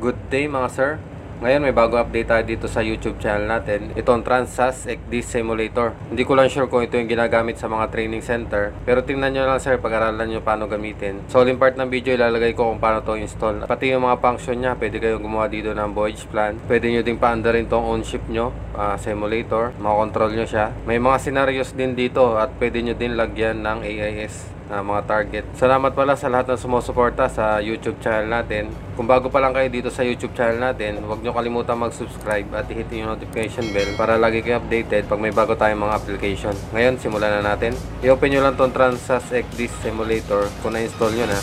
Good day mga sir. Ngayon may bagong update tayo dito sa YouTube channel natin. Itong Transas ECDIS Simulator. Hindi ko lang sure kung ito yung ginagamit sa mga training center, pero tingnan nyo lang sir, pag-aralan nyo paano gamitin. So all in part ng video ilalagay ko kung paano to install. Pati yung mga function nya, pwede kayong gumawa dito ng voyage plan. Pwede nyo ding paandarin tong own ship nyo, simulator. Makontrol nyo siya. May mga scenarios din dito at pwede nyo din lagyan ng AIS na mga target. Salamat pala sa lahat ng sumusuporta sa YouTube channel natin. Kung bago pa lang kayo dito sa YouTube channel natin, huwag nyo kalimutan mag-subscribe at i-hit yung notification bell para lagi kayo updated pag may bago tayong mga application. Ngayon, simulan na natin. I-open nyo lang itong Transas ECDIS Simulator kung na-install nyo na.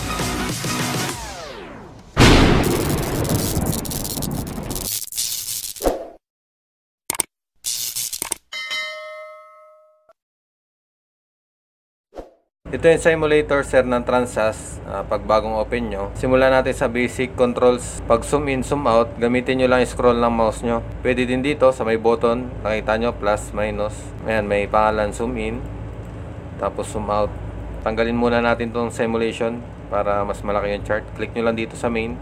Ito yung simulator sir ng Transas. Pag bagong open nyo, simulan natin sa basic controls. Pag zoom in, zoom out, gamitin nyo lang scroll ng mouse nyo. Pwede din dito sa may button, nakita nyo, plus, minus. Ayan, may pangalan zoom in, tapos zoom out. Tanggalin muna natin tong simulation para mas malaki yung chart. Click nyo lang dito sa main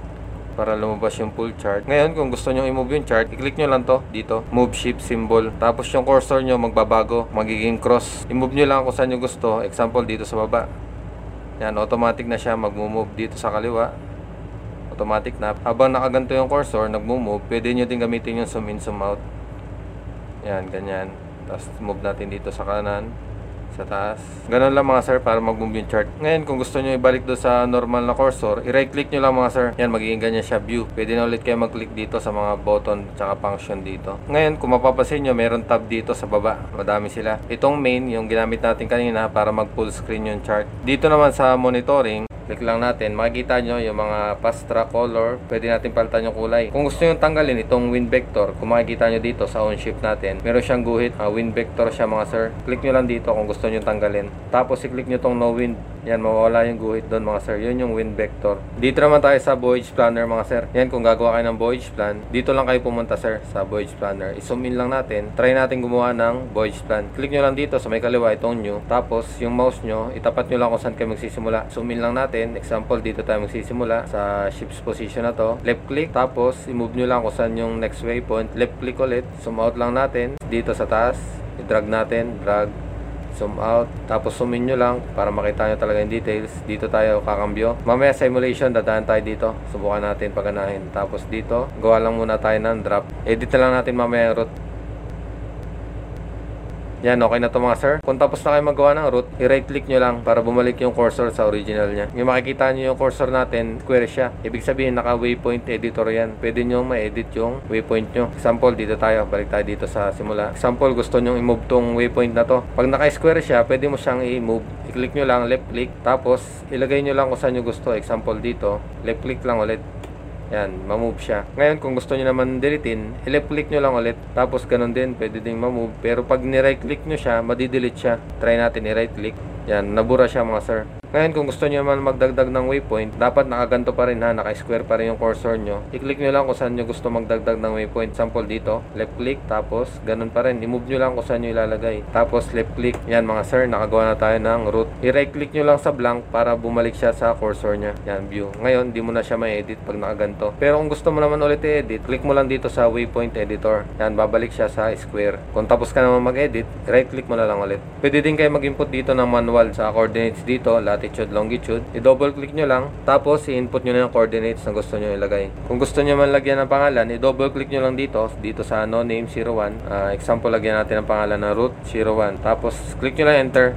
para lumabas yung full chart. Ngayon, kung gusto nyo i-move yung chart, i-click nyo lang to dito, move shift symbol. Tapos yung cursor nyo magbabago, magiging cross. I-move nyo lang kung saan nyo gusto. Example, dito sa baba. Yan, automatic na siya, mag-move dito sa kaliwa. Automatic na. Habang nakaganto yung cursor, nag-move, pwede nyo din gamitin yung zoom in, zoom out. Yan, ganyan. Tapos move natin dito sa kanan, sa taas. Ganun lang mga sir para mag-move yung chart. Ngayon kung gusto nyo ibalik doon sa normal na cursor, i-right click nyo lang mga sir. Yan, magiging ganyan siya view. Pwede na ulit kayo mag-click dito sa mga button tsaka function dito. Ngayon kung mapapansin nyo, meron tab dito sa baba. Madami sila. Itong main, yung ginamit natin kanina para mag-full screen yung chart. Dito naman sa monitoring, click lang natin. Makikita nyo yung mga fast track color. Pwede natin palitan yung kulay. Kung gusto nyo tanggalin itong wind vector, kung makikita nyo dito sa on shift natin, meron siyang guhit. Wind vector siya mga sir. Click nyo lang dito kung gusto nyo tanggalin. Tapos i-click nyo tong no wind. Yan, mawawala yung guhit doon mga sir. Yun yung wind vector. Dito naman tayo sa voyage planner mga sir. Yan, kung gagawa kayo ng voyage plan, dito lang kayo pumunta sir sa voyage planner. I-zoom in lang natin. Try natin gumawa ng voyage plan. Click nyo lang dito sa may kaliwa itong new. Tapos yung mouse nyo, itapat nyo lang kung saan kayo magsisimula. Zoom in lang natin. Example, dito tayo magsisimula sa ship's position na to. Left click, tapos i-move nyo lang kung saan yung next waypoint. Left click ulit, zoom out lang natin. Dito sa taas, i-drag natin, drag, zoom out. Tapos zoom in nyo lang para makita nyo talaga yung details. Dito tayo kakambyo. Mamaya simulation, dadaan tayo dito. Subukan natin paganahin. Tapos dito, gawa lang muna tayo ng drop. Edit na lang natin mamaya yung route. Yan, okay na to mga sir. Kung tapos na kayo magawa ng route, i-right click nyo lang para bumalik yung cursor sa original nya. Yung makikita nyo yung cursor natin, square siya. Ibig sabihin, naka waypoint editor yan. Pwede nyo ma-edit yung waypoint nyo. Example, dito tayo. Balik tayo dito sa simula. Example, gusto nyo i-move tong waypoint na to. Pag naka-square siya, pwede mo siyang i-move. I-click nyo lang, left click. Tapos, ilagay nyo lang kung saan nyo gusto. Example, dito. Left click lang ulit. Yan, ma-move siya. Ngayon, kung gusto nyo naman deletein, i-left click nyo lang ulit. Tapos, ganun din, pwede ding ma-move. Pero pag ni-right click nyo siya, madidelete siya. Try natin i-right click. Yan, nabura siya mga sir. Ngayon, kung gusto nyo naman magdagdag ng waypoint, dapat nakaganto pa rin ha, naka-square pa rin yung cursor nyo. I-click nyo lang kung saan nyo gusto magdagdag ng waypoint. Sample dito, left click, tapos ganun pa rin. I-move nyo lang kung saan nyo ilalagay. Tapos, left click. Yan mga sir, nakagawa na tayo ng route. I-right click nyo lang sa blank para bumalik siya sa cursor nya. Yan, view. Ngayon, di mo na siya ma-edit pag nakaganto. Pero kung gusto mo naman ulit i-edit, click mo lang dito sa waypoint editor. Yan, babalik siya sa square. Kung tapos ka naman mag-edit, right click mo na lang ulit. Pwede din kayo mag-input dito ng manual sa coordinates dito, latitude, longitude. I-double click nyo lang, tapos i-input nyo na yung coordinates na gusto nyo ilagay. Kung gusto nyo man lagyan ng pangalan, i-double click nyo lang dito, dito sa no name 01. Example, lagyan natin ang pangalan na route 01. Tapos, click nyo lang enter.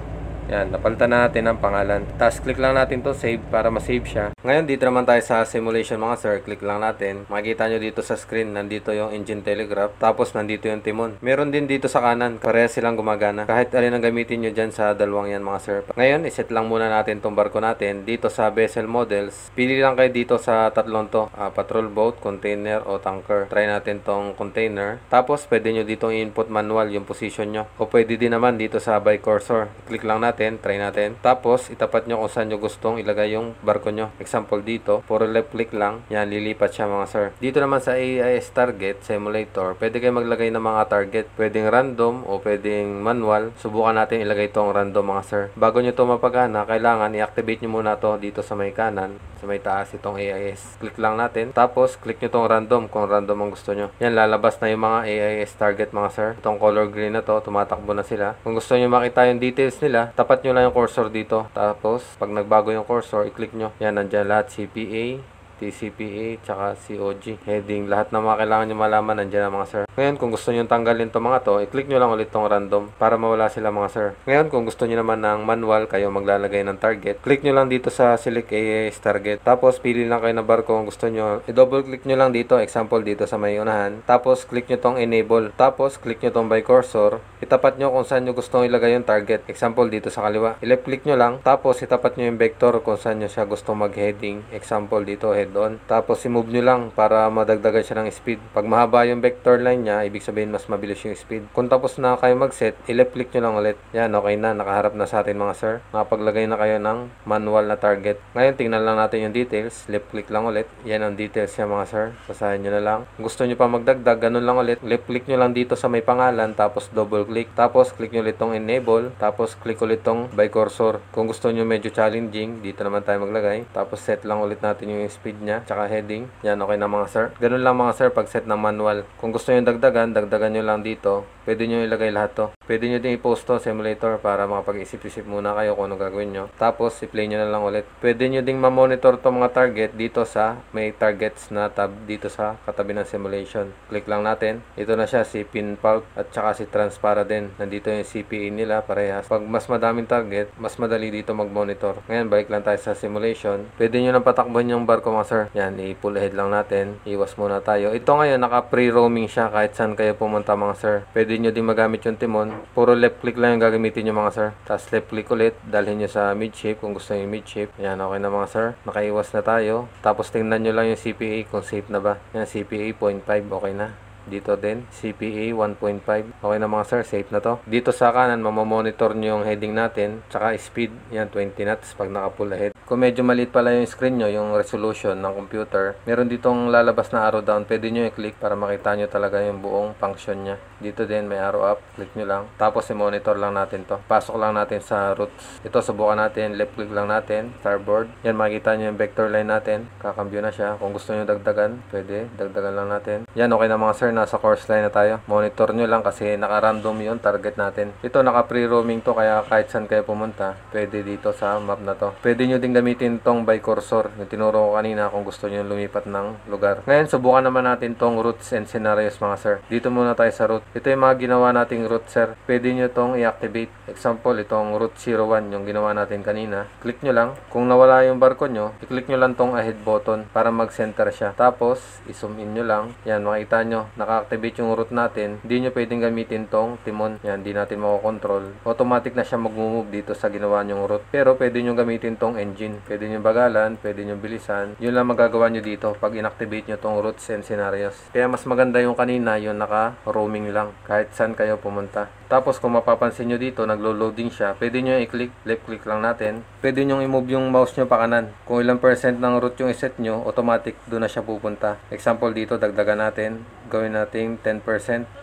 Yan, napalitan natin ang pangalan. Tapos click lang natin to save para ma-save siya. Ngayon dito naman tayo sa simulation mga sir. Click lang natin. Makikita nyo dito sa screen, nandito yung engine telegraph. Tapos nandito yung timon. Meron din dito sa kanan. Parehas silang gumagana. Kahit alin ang gamitin nyo dyan sa dalawang yan mga sir. Ngayon, iset lang muna natin tong barko natin. Dito sa vessel models, pili lang kayo dito sa tatlong to. Patrol boat, container o tanker. Try natin tong container. Tapos pwede nyo dito input manual yung position nyo. O pwede din naman dito sa by cursor. Click lang natin. Try natin. Tapos, itapat nyo kung saan nyo gustong ilagay yung barko nyo. Example dito, puro left click lang. Yan, lilipat siya mga sir. Dito naman sa AIS target simulator, pwede kayo maglagay ng mga target. Pwedeng random o pwedeng manual. Subukan natin ilagay tong random mga sir. Bago nyo ito mapagana, kailangan i-activate nyo muna to dito sa may kanan. sa may taas itong AIS. Click lang natin. Tapos, click nyo itong random kung random ang gusto nyo. Yan, lalabas na yung mga AIS target mga sir. Itong color green na to, tumatakbo na sila. Kung gusto nyo makita yung details nila, tapat nyo lang yung cursor dito. Tapos, pag nagbago yung cursor, i-click nyo. Yan, nandyan lahat CPA, TCPA, tsaka COG. Heading, lahat na mga kailangan nyo malaman, nandyan na mga sir. Ngayon, kung gusto nyo tanggalin to mga to, i-click nyo lang ulit tong random para mawala sila mga sir. Ngayon, kung gusto nyo naman ng manual, kayo maglalagay ng target. Click nyo lang dito sa select AIS target. Tapos, pili lang kayo na bar kung gusto nyo. I-double click nyo lang dito, example dito sa may unahan. Tapos, click nyo tong enable. Tapos, click nyo tong by cursor. Itapat nyo kung saan nyo gusto ilagay yung target. Example dito sa kaliwa. I-left click nyo lang. Tapos, itapat nyo yung vector kung saan nyo siya gusto mag-heading. Example dito, head on. Tapos, i-move nyo lang para madagdagan siya ng speed. Pag mahaba yung vector line niya, ibig sabihin mas mabilis yung speed. Kung tapos na kayo mag-set, i-left click nyo lang ulit. Yan, okay na. Nakaharap na sa atin mga sir. Nakapaglagay na kayo ng manual na target. Ngayon, tingnan lang natin yung details. Left click lang ulit. Yan ang details niya mga sir. Basahin nyo na lang. Gusto nyo pa magdagdag, ganun lang ulit. Left click nyo lang dito sa may pangalan, tapos double click. Tapos, click nyo ulit tong enable. Tapos, click ulit tong by cursor. Kung gusto nyo medyo challenging, dito naman tayo maglagay. Tapos, set lang ulit natin yung speed niya, tsaka heading. Yan, okay na mga sir. Ganun lang mga sir, pag set ng manual. Kung gusto nyo dagdagan nyo lang dito. Pwede nyo ilagay lahat to. Pwede nyo din i-post to simulator para makapag-isip-isip muna kayo kung ano gagawin nyo. Tapos, i-play nyo na lang ulit. Pwede nyo ding ma-monitor to mga target dito sa may targets na tab dito sa katabi ng simulation. Click lang natin. Ito na siya, si Pinpulp at saka si Transpara din. Nandito yung CPA nila parehas. Pag mas madaming target, mas madali dito mag-monitor. Ngayon, balik lang tayo sa simulation. Pwede nyo lang patakbon yung barko mga sir. Yan, i-pull ahead lang natin. Iwas muna tayo. Ito ngayon, naka-pre-roaming siya kahit saan kayo pumunta mga sir. Pwede nyo din magamit yung timon. Puro left click lang yung gagamitin nyo mga sir. Tapos left click ulit. Dalhin nyo sa midship kung gusto nyo yung midship. Yan, okay na mga sir. Nakaiwas na tayo. Tapos tingnan nyo lang yung CPA kung safe na ba. Yan, CPA 0.5. Okay na. Dito din, CPA 1.5. Okay na mga sir, safe na to. Dito sa kanan, mamamonitor nyo yung heading natin. Tsaka speed, yan 20 knots pag naka-pull ahead. Kung medyo maliit pala yung screen nyo, yung resolution ng computer, meron ditong lalabas na arrow down. Pwede nyo i-click para makita nyo talaga yung buong function nya. Dito din, may arrow up. Click nyo lang. Tapos i-monitor lang natin to. Pasok lang natin sa routes. Ito, subukan natin. Left click lang natin. Starboard. Yan, makikita nyo yung vector line natin. Kakambyo na siya. Kung gusto nyo dagdagan, pwede. Dagdagan lang natin. Yan, okay na mga sir. Nasa course line na tayo. Monitor nyo lang kasi naka-random yung target natin. Ito, naka-pre-roaming to kaya kahit saan kayo pumunta, pwede dito sa map na to. Pwede nyo ding gamitin tong by cursor yung tinuro ko kanina kung gusto nyo lumipat ng lugar. Ngayon, subukan naman natin tong routes and scenarios mga sir. Dito muna tayo sa route. Ito yung mga ginawa nating route sir. Pwede nyo tong i-activate. Example, itong route 01 yung ginawa natin kanina. Click nyo lang. Kung nawala yung barko nyo, i-click nyo lang tong ahead button para mag-center siya. Tapos, i-zoom in nyo lang. Yan, makita nyo. Naka-activate yung route natin, hindi nyo pwedeng gamitin tong timon. Yan, hindi natin makokontrol. Automatic na siya mag-move dito sa ginawa nyong route. Pero pwede nyo gamitin tong engine. Pwede nyo bagalan, pwede nyo bilisan. Yun lang magagawa nyo dito pag inactivate nyo tong routes and scenarios. Kaya mas maganda yung kanina, yung naka-roaming lang. Kahit saan kayo pumunta. Tapos kung mapapansin nyo dito, naglo-loading siya. Pwede nyo i-click, left-click lang natin. Pwede nyo i-move yung mouse nyo pa kanan. Kung ilang percent ng route yung iset nyo, automatic doon na siya pupunta. Example dito, dagdagan natin. Gawin natin 10%.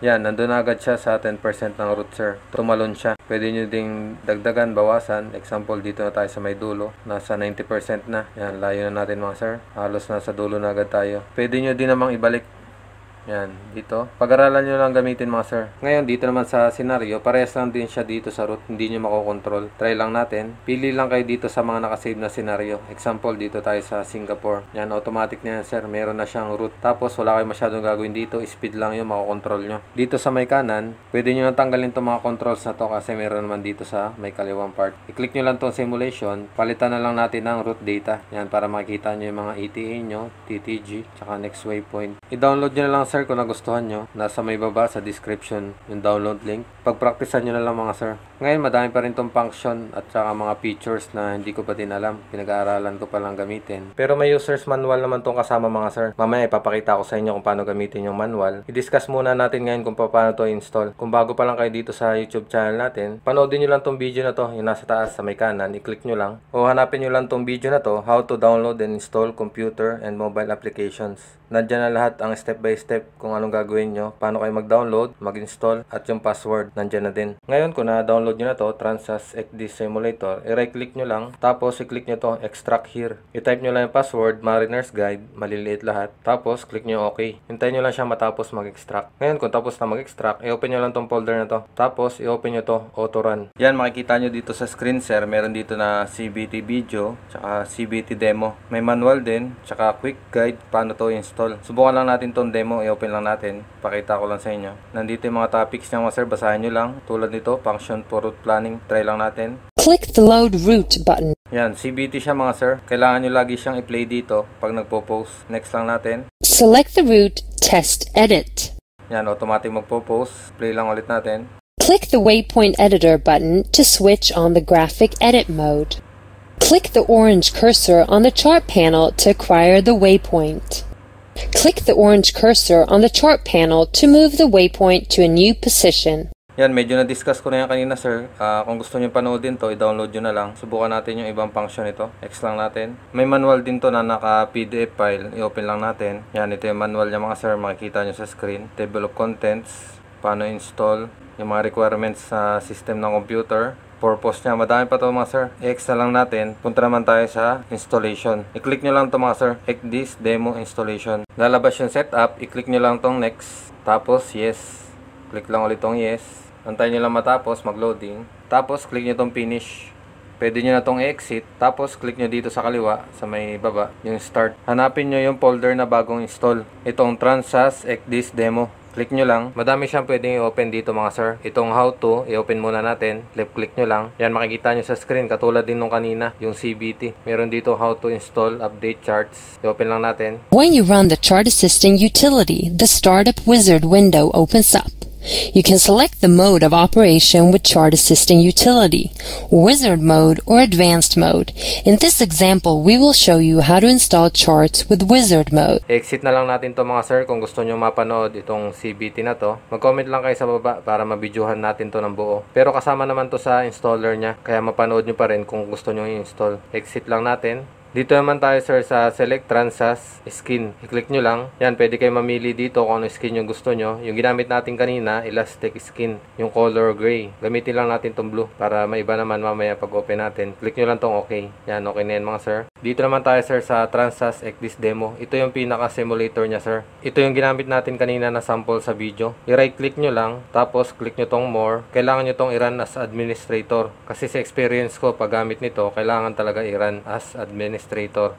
Yan, nandun agad siya sa 10% ng route sir. Tumalon siya. Pwede nyo ding dagdagan, bawasan. Example, dito na tayo sa may dulo. Nasa 90% na. Yan, layo na natin mga sir. Halos nasa dulo na agad tayo. Pwede nyo din namang ibalik. Yan, dito. Pag-aralan nyo lang gamitin mga sir. Ngayon, dito naman sa scenario, parehas lang din siya dito sa route. Hindi nyo makokontrol. Try lang natin. Pili lang kayo dito sa mga nakasave na scenario. Example, dito tayo sa Singapore. Yan, automatic na yan sir. Meron na siyang route. Tapos, wala kayo masyadong gagawin dito. Speed lang yung makokontrol nyo. Dito sa may kanan, pwede nyo natanggalin itong mga controls na to kasi meron naman dito sa may kaliwang part. I-click nyo lang itong simulation. Palitan na lang natin ng route data. Yan, para makikita nyo yung mga ETA nyo, TTG, tsaka next waypoint. I-download nyo na lang sir kung nagustuhan nyo. Nasa may baba sa description yung download link. Pagpraktisan nyo na lang mga sir. Ngayon, madami pa rin tong function at saka mga features na hindi ko pa din alam. Pinag-aaralan ko pa lang gamitin. Pero may user's manual naman tong kasama mga sir. Mamaya ipapakita ko sa inyo kung paano gamitin yung manual. I-discuss muna natin ngayon kung paano to install. Kung bago pa lang kayo dito sa YouTube channel natin, panoodin nyo lang tong video na to. Yung nasa taas sa may kanan, i-click nyo lang. O hanapin nyo lang tong video na to, How to Download and Install Computer and Mobile Applications. Nandiyan na lahat ang step by step kung anong gagawin nyo, paano kayo mag-download, mag-install at yung password nandiyan na din. Ngayon kung na-download nyo na to, Transas ECDIS Simulator, i-right-click nyo lang, tapos i-click nyo to extract here. I-type nyo lang yung password, Mariners Guide, maliliit lahat, tapos click nyo OK. Hintayin nyo lang siya matapos mag-extract. Ngayon kung tapos na mag-extract, i-open nyo lang tong folder na to, tapos i-open nyo to, auto run. Yan, makikita nyo dito sa screen sir, meron dito na CBT video, tsaka CBT demo. May manual din, tsaka quick guide, paano to install. Subukan lang natin tong demo, i-open lang natin. Pakita ko lang sa inyo. Nandito yung mga topics niya mga sir, basahin nyo lang. Tulad nito, function for route planning. Try lang natin. Click the load route button. Yan, CBT siya mga sir. Kailangan nyo lagi siyang i-play dito pag nagpo-post. Next lang natin. Select the route, test, edit. Yan, automatic magpo-post. Play lang ulit natin. Click the waypoint editor button to switch on the graphic edit mode. Click the orange cursor on the chart panel to acquire the waypoint. Click the orange cursor on the chart panel to move the waypoint to a new position. Yan, medyo na-discuss ko na yan kanina sir. Kung gusto nyo panoodin to, i-download nyo na lang. Subukan natin yung ibang function nito. X lang natin. May manual din to na naka-PDF file. I-open lang natin. Yan, ito yung manual niya mga sir. Makikita nyo sa screen. Table of contents. Paano install. Yung mga requirements sa system ng computer. Purpose niya. Madami pa ito mga sir. I-X na lang natin. Punta naman tayo sa installation. I-click nyo lang ito mga sir. ECDIS Demo Installation. Lalabas yung setup. I-click nyo lang itong next. Tapos yes. Click lang ulit itong yes. Antayin nyo lang matapos. Mag-loading. Tapos click nyo itong finish. Pwede nyo na itong exit. Tapos click nyo dito sa kaliwa. Sa may baba. Yung start. Hanapin nyo yung folder na bagong install. Itong Transas ECDIS Demo. Click nyo lang. Madami siyang pwedeng i-open dito mga sir. Itong how to, i-open muna natin. Left click nyo lang. Yan, makikita nyo sa screen. Katulad din nung kanina, yung CBT. Meron dito how to install, update charts. I-open lang natin. When you run the chart assisting utility, the startup wizard window opens up. You can select the mode of operation with chart assisting utility, wizard mode or advanced mode. In this example, we will show you how to install charts with wizard mode. Exit na lang natin to mga sir kung gusto nyo mapanood itong CBT na to. Mag-comment lang kayo sa baba para mabidyuhan natin to ng buo. Pero kasama naman to sa installer niya, kaya mapanood nyo pa rin kung gusto nyo i-install. Exit lang natin. Dito naman tayo sir sa select Transas skin. I-click nyo lang. Yan, pwede kayo mamili dito kung ano skin yung gusto nyo. Yung ginamit natin kanina, elastic skin. Yung color gray. Gamitin lang natin tong blue para maiba naman mamaya pag open natin. Click nyo lang tong okay. Yan, okay na yan mga sir. Dito naman tayo sir sa Transas ECDIS Demo. Ito yung pinaka simulator niya sir. Ito yung ginamit natin kanina na sample sa video. I-right click nyo lang. Tapos click nyo tong more. Kailangan nyo tong i-run as administrator. Kasi sa experience ko pag gamit nito, kailangan talaga i-run as administrator.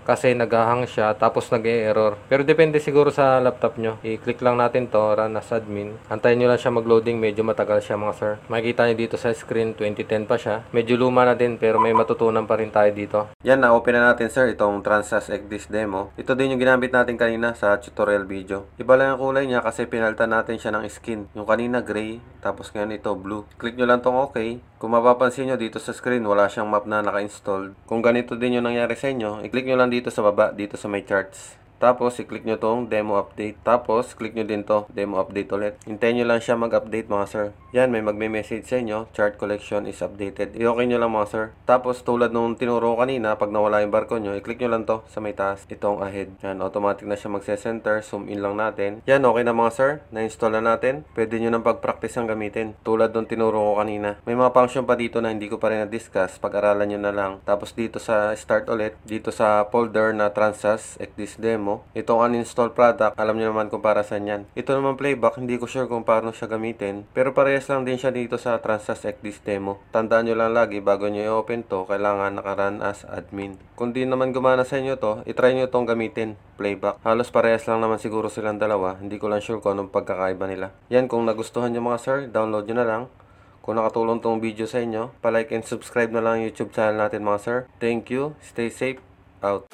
Kasi naghahang siya tapos nag-e-error. Pero depende siguro sa laptop nyo. I-click lang natin to, run as admin. Antayin nyo lang siya mag-loading. Medyo matagal siya mga sir. Makikita nyo dito sa screen, 2010 pa siya. Medyo luma na din pero may matutunan pa rin tayo dito. Yan, na-open na natin sir itong Transas ECDIS Demo. Ito din yung ginamit natin kanina sa tutorial video. Iba lang ang kulay niya kasi pinaltan natin siya ng skin. Yung kanina gray, tapos ngayon ito blue. Click nyo lang tong okay. Kung mapapansin nyo dito sa screen, wala siyang map na naka-installed. Kung ganito din yung nangyari sa inyo, i-click nyo lang dito sa baba, dito sa may charts. Tapos, i-click nyo tong demo update. Tapos, click nyo din to, demo update ulit. Hintayin nyo lang siya mag-update mga sir. Yan, may magme-message sa inyo, chart collection is updated. I-okay nyo lang mga sir. Tapos, tulad nung tinuro ko kanina, pag nawala yung barko nyo, i-click nyo lang to sa may taas. Itong ahead. Yan, automatic na siya mag-center. Zoom in lang natin. Yan, okay na mga sir. Na-install na natin. Pwede nyo nang pag-practice ang gamitin. Tulad nung tinuro ko kanina. May mga function pa dito na hindi ko pa rin na-discuss. Pag-aralan nyo na lang. Tapos, dito sa start ulit. Dito sa folder na Transas ECDIS Demo. Itong uninstall product, alam nyo naman kung para saan yan. Ito naman playback, hindi ko sure kung paano siya gamitin. Pero parehas lang din siya dito sa Transas ECDIS Demo. Tandaan nyo lang lagi, bago nyo i-open to, kailangan naka-run as admin. Kung di naman gumana sa inyo to, itry nyo itong gamitin, playback. Halos parehas lang naman siguro silang dalawa. Hindi ko lang sure kung anong pagkakaiba nila. Yan, kung nagustuhan nyo mga sir, download nyo na lang. Kung nakatulong tong video sa inyo, palike and subscribe na lang yung YouTube channel natin mga sir. Thank you, stay safe, out.